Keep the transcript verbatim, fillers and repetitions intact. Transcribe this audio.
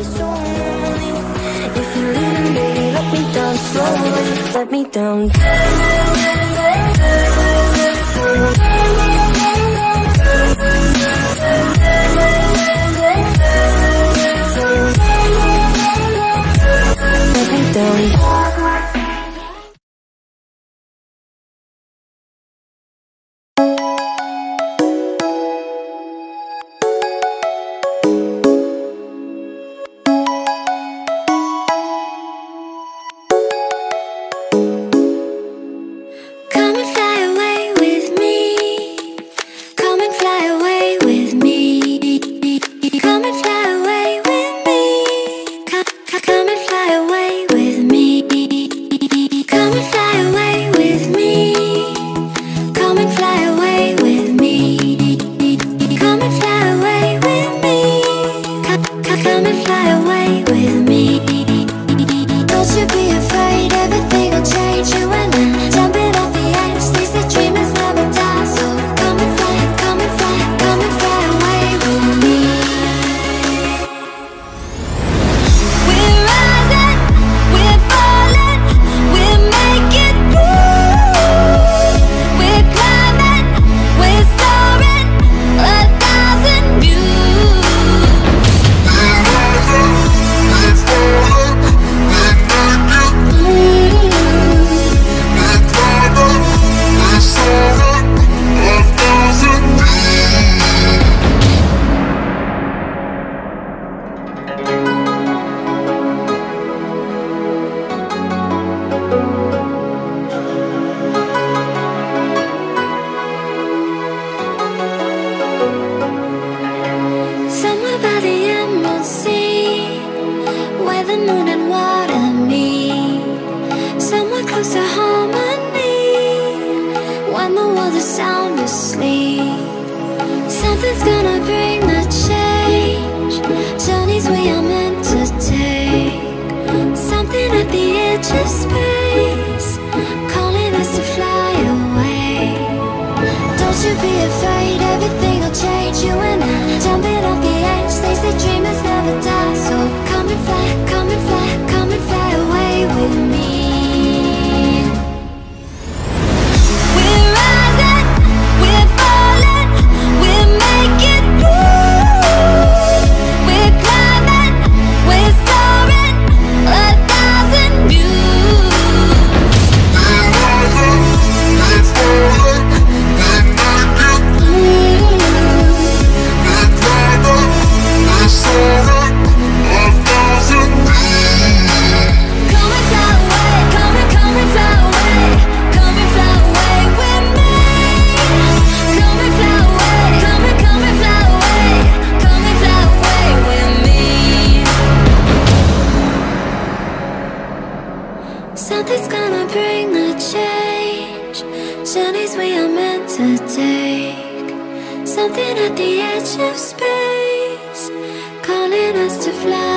be so lonely. If you're leaving, baby, let me down slowly. Let me down. Let me down. Something at the edge of space, calling us to fly.